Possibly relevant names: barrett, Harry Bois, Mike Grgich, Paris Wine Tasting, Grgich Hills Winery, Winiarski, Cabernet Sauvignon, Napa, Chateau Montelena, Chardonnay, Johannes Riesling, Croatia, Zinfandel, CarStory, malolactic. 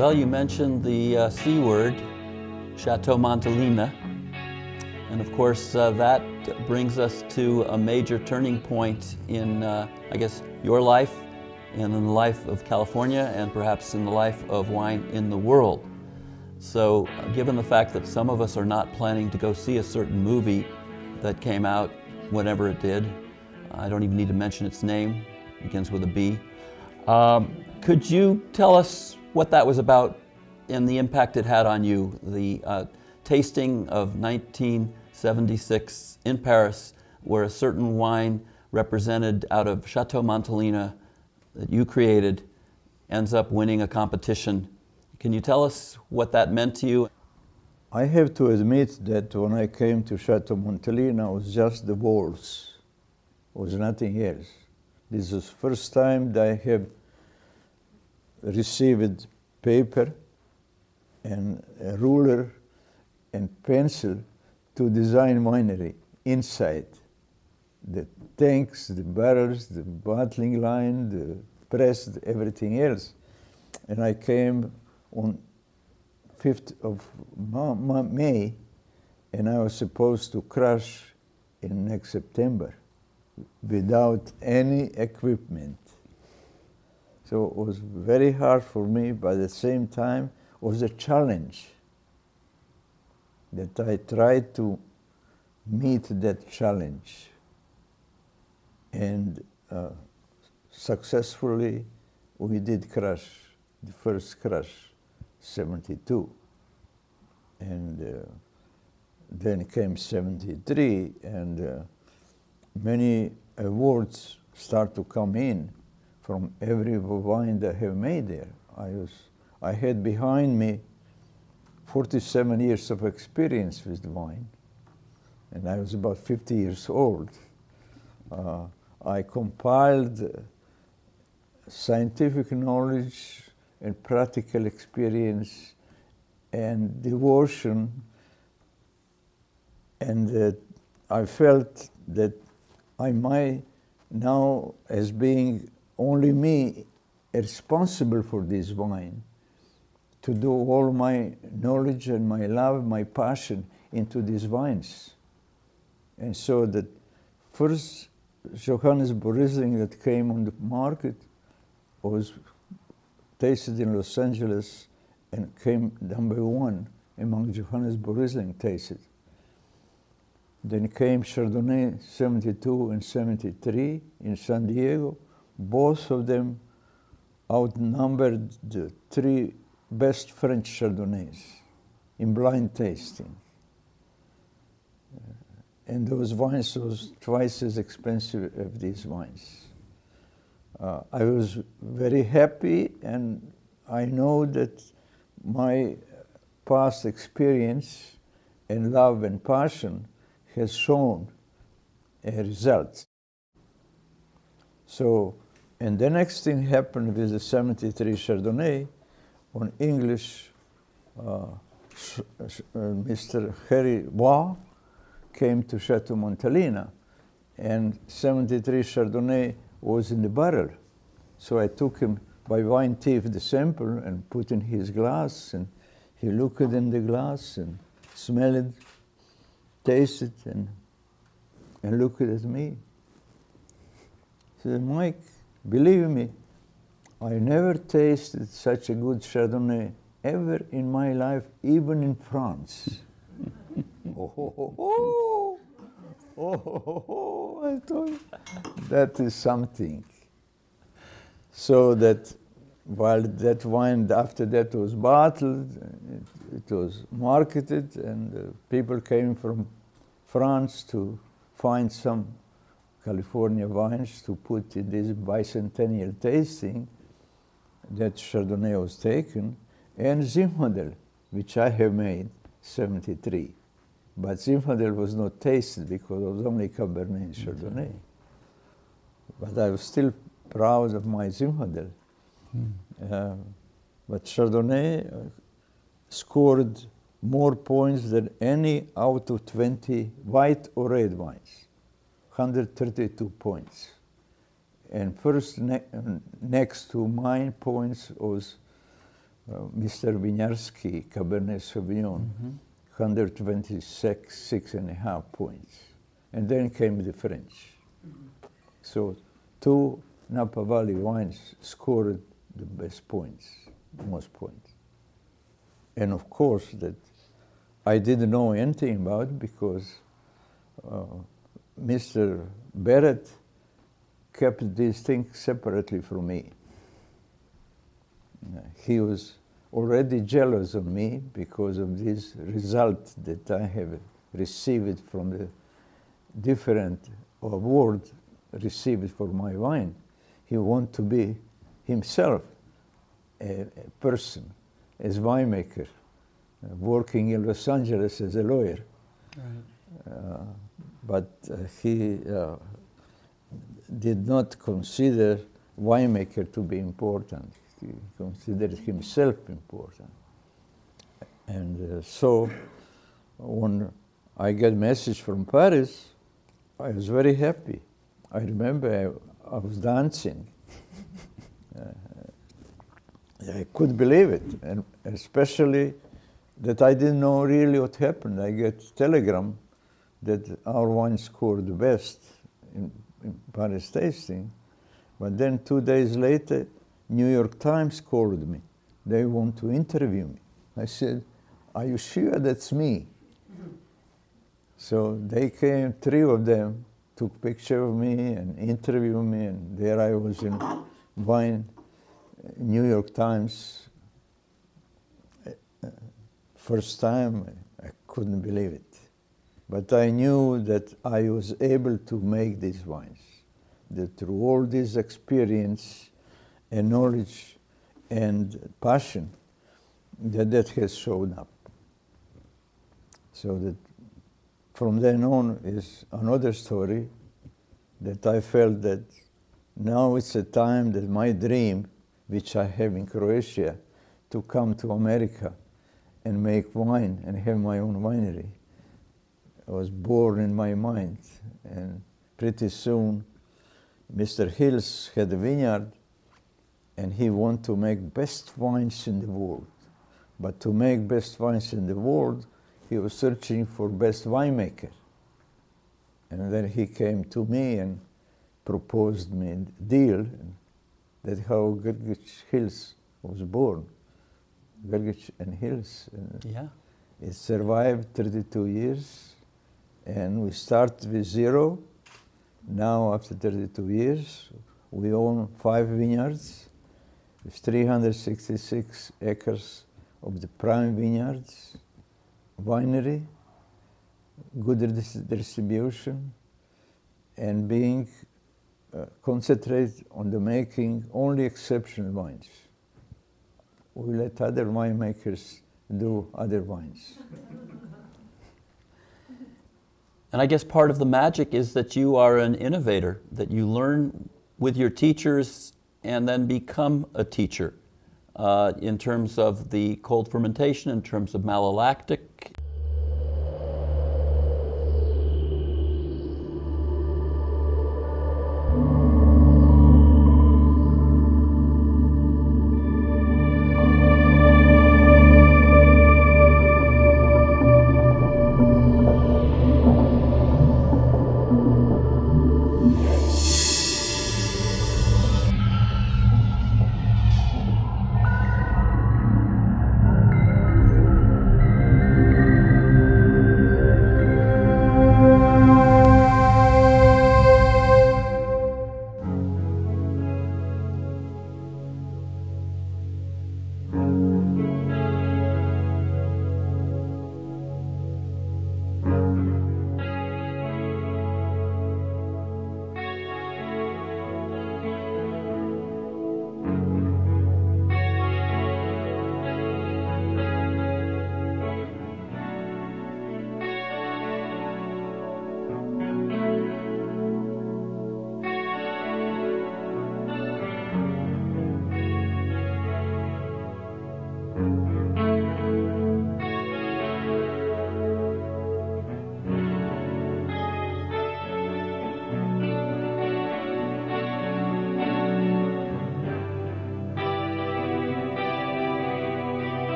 Well, you mentioned the C word, Chateau Montelena. And of course, that brings us to a major turning point in, I guess, your life and in the life of California and perhaps in the life of wine in the world. So given the fact that some of us are not planning to go see a certain movie that came out whenever it did, I don't even need to mention its name, it begins with a B. Could you tell us what that was about and the impact it had on you, the tasting of 1976 in Paris, where a certain wine represented out of Chateau Montelena that you created ends up winning a competition. Can you tell us what that meant to you? I have to admit that when I came to Chateau Montelena, it was just the walls. It was nothing else. This is the first time that I have received paper and a ruler and pencil to design winery inside. The tanks, the barrels, the bottling line, the press, everything else. And I came on 5th of May, and I was supposed to crush in next September without any equipment. So it was very hard for me, but at the same time, it was a challenge that I tried to meet that challenge and successfully we did crush, the first crush, 72. And then came 73 and many awards start to come in from every wine that I have made there. I had behind me 47 years of experience with wine, and I was about 50 years old. I compiled scientific knowledge and practical experience and devotion, and I felt that I might now, as being only me responsible for this wine, to do all my knowledge and my love, my passion into these wines. And so the first Johannes Riesling that came on the market was tasted in Los Angeles and came #1 among Johannes Riesling tasted. Then came Chardonnay 72 and 73 in San Diego. Both of them outnumbered the three best French Chardonnays in blind tasting. And those wines was twice as expensive as these wines. I was very happy, and I know that my past experience and love and passion has shown a result. So, and the next thing happened with the 73 Chardonnay. On English, Mr. Harry Bois came to Chateau Montelena, and 73 Chardonnay was in the barrel. So I took him by wine thief the sample and put in his glass, and he looked in the glass and smelled it, tasted it, and looked at me. He said, "Mike, believe me, I never tasted such a good Chardonnay ever in my life, even in France." Oh, oh, oh, oh. Oh, oh, oh, oh. I thought that is something. So that while that wine after that was bottled, it was marketed, and people came from France to find some California wines to put in this bicentennial tasting. That Chardonnay was taken, and Zinfandel, which I have made, 73. But Zinfandel was not tasted because it was only Cabernet and Chardonnay. But I was still proud of my Zinfandel. But Chardonnay scored more points than any out of 20 white or red wines, 132 points. And first, next to 9 points was Mr. Winiarski, Cabernet Sauvignon, 126, 6.5 points. And then came the French. So two Napa Valley wines scored the best points, most points. And of course that I didn't know anything about because Mr. Barrett kept these things separately from me. He was already jealous of me because of this result that I have received from the different award received for my wine. He wanted to be himself a person, as winemaker, working in Los Angeles as a lawyer. Right. But he did not consider winemaker to be important. He considered himself important. And so when I got a message from Paris, I was very happy. I remember I was dancing. I couldn't believe it, and especially that I didn't know really what happened. I get a telegram that our wine scored the best in Paris tasting, but then 2 days later, New York Times called me. They want to interview me. I said, "Are you sure that's me?" So they came, three of them, took picture of me and interviewed me, and there I was in wine, New York Times, first time. I couldn't believe it. But I knew that I was able to make these wines, that through all this experience and knowledge and passion, that has shown up. So that from then on is another story that I felt that now it's a time that my dream, which I have in Croatia, to come to America and make wine and have my own winery. I was born in my mind, and pretty soon Mr. Hills had a vineyard and he wanted to make best wines in the world. But to make best wines in the world, he was searching for best winemaker. And then he came to me and proposed me a deal. That's how Grgich Hills was born. Grgich and Hills. Yeah. It survived 32 years, and we start with zero. Now, after 32 years, we own 5 vineyards with 366 acres of the prime vineyards, winery, good distribution, and being concentrate on the making only exceptional wines. We let other winemakers do other wines. And I guess part of the magic is that you are an innovator, that you learn with your teachers and then become a teacher in terms of the cold fermentation, in terms of malolactic,